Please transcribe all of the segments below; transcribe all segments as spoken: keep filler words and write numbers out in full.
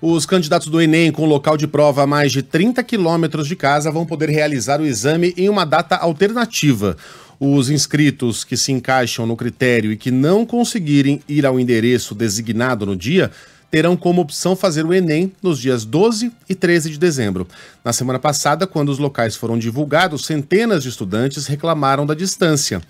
Os candidatos do Enem com local de prova a mais de trinta quilômetros de casa vão poder realizar o exame em uma data alternativa. Os inscritos que se encaixam no critério e que não conseguirem ir ao endereço designado no dia terão como opção fazer o Enem nos dias doze e treze de dezembro. Na semana passada, quando os locais foram divulgados, centenas de estudantes reclamaram da distância.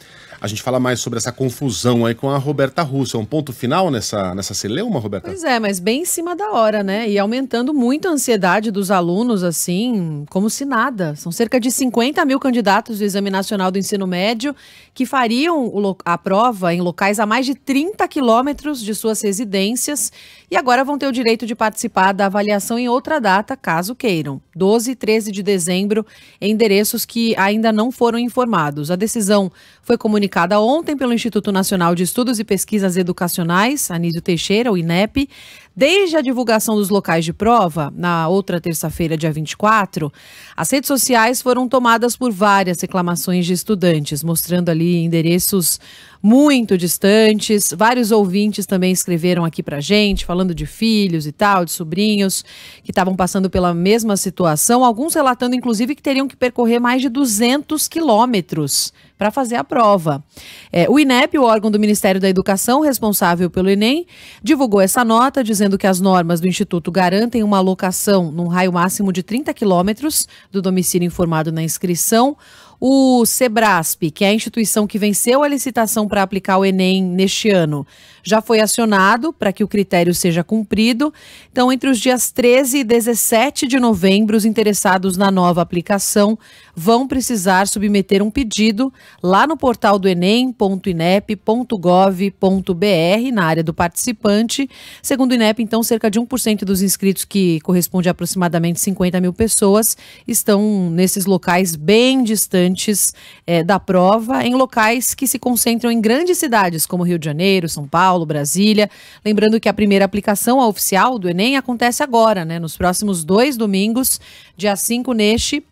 A gente fala mais sobre essa confusão aí com a Roberta Russo. É um ponto final nessa, nessa celeuma, Roberta? Pois é, mas bem em cima da hora, né? E aumentando muito a ansiedade dos alunos, assim, como se nada. São cerca de cinquenta mil candidatos do Exame Nacional do Ensino Médio que fariam a prova em locais a mais de trinta quilômetros de suas residências e agora vão ter o direito de participar da avaliação em outra data, caso queiram. doze e treze de dezembro, em endereços que ainda não foram informados. A decisão foi comunicada Comunicada ontem pelo Instituto Nacional de Estudos e Pesquisas Educacionais, Anísio Teixeira, o INEP. Desde a divulgação dos locais de prova, na outra terça-feira, dia vinte e quatro, as redes sociais foram tomadas por várias reclamações de estudantes, mostrando ali endereços muito distantes. Vários ouvintes também escreveram aqui pra gente, falando de filhos e tal, de sobrinhos, que estavam passando pela mesma situação, alguns relatando, inclusive, que teriam que percorrer mais de duzentos quilômetros para fazer a prova. É, o INEP, o órgão do Ministério da Educação, responsável pelo Enem, divulgou essa nota dizendo que as normas do Instituto garantem uma alocação num raio máximo de trinta quilômetros do domicílio informado na inscrição. O Sebrasp, que é a instituição que venceu a licitação para aplicar o Enem neste ano, já foi acionado para que o critério seja cumprido. Então, entre os dias treze e dezessete de novembro, os interessados na nova aplicação vão precisar submeter um pedido lá no portal do enem ponto inep ponto gov ponto br, na área do participante. Segundo o INEP, então, cerca de um por cento dos inscritos, que corresponde a aproximadamente cinquenta mil pessoas, estão nesses locais bem distantes da prova, em locais que se concentram em grandes cidades como Rio de Janeiro, São Paulo, Brasília. Lembrando que a primeira aplicação oficial do Enem acontece agora, né, nos próximos dois domingos, dia cinco neste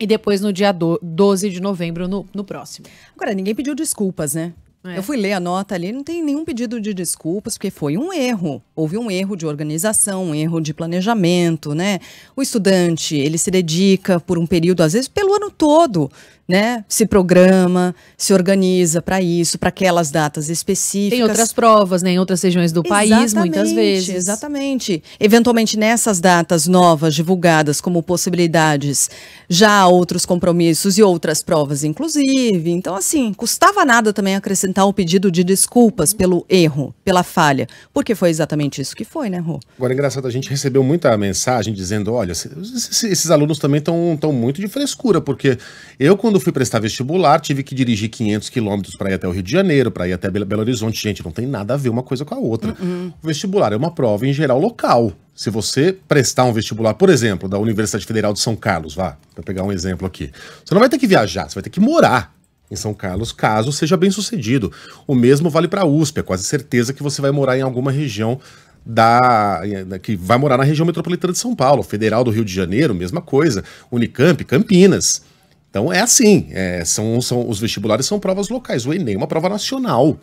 e depois no dia doze de novembro no, no próximo. Agora, ninguém pediu desculpas, né? É. Eu fui ler a nota ali, não tem nenhum pedido de desculpas, porque foi um erro. Houve um erro de organização, um erro de planejamento, né? O estudante, ele se dedica por um período, às vezes pelo ano todo, né? Se programa, se organiza para isso, para aquelas datas específicas. Tem outras provas, né? Em outras regiões do país, muitas vezes. Exatamente. Eventualmente, nessas datas novas, divulgadas como possibilidades, já há outros compromissos e outras provas, inclusive. Então, assim, custava nada também acrescentar o pedido de desculpas pelo erro, pela falha, porque foi exatamente isso que foi, né, Rô? Agora, engraçado, a gente recebeu muita mensagem dizendo, olha, esses, esses alunos também estão tão muito de frescura, porque eu, quando fui prestar vestibular, tive que dirigir quinhentos quilômetros para ir até o Rio de Janeiro, para ir até Belo Horizonte. Gente, não tem nada a ver uma coisa com a outra. Uhum. O vestibular é uma prova, em geral, local. Se você prestar um vestibular, por exemplo, da Universidade Federal de São Carlos, vá, para pegar um exemplo aqui, você não vai ter que viajar, você vai ter que morar em São Carlos, caso seja bem sucedido. O mesmo vale para a U S P, é quase certeza que você vai morar em alguma região da... que vai morar na região metropolitana de São Paulo, Federal do Rio de Janeiro, mesma coisa, Unicamp, Campinas. Então é assim, é, são, são, os vestibulares são provas locais, o Enem é uma prova nacional.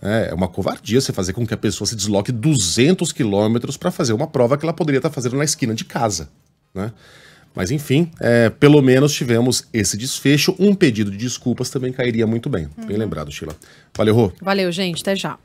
É uma covardia você fazer com que a pessoa se desloque duzentos quilômetros para fazer uma prova que ela poderia estar fazendo na esquina de casa, né? Mas enfim, é, pelo menos tivemos esse desfecho. Um pedido de desculpas também cairia muito bem. Uhum. Bem lembrado, Sheila. Valeu, Rô. Valeu, gente. Até já.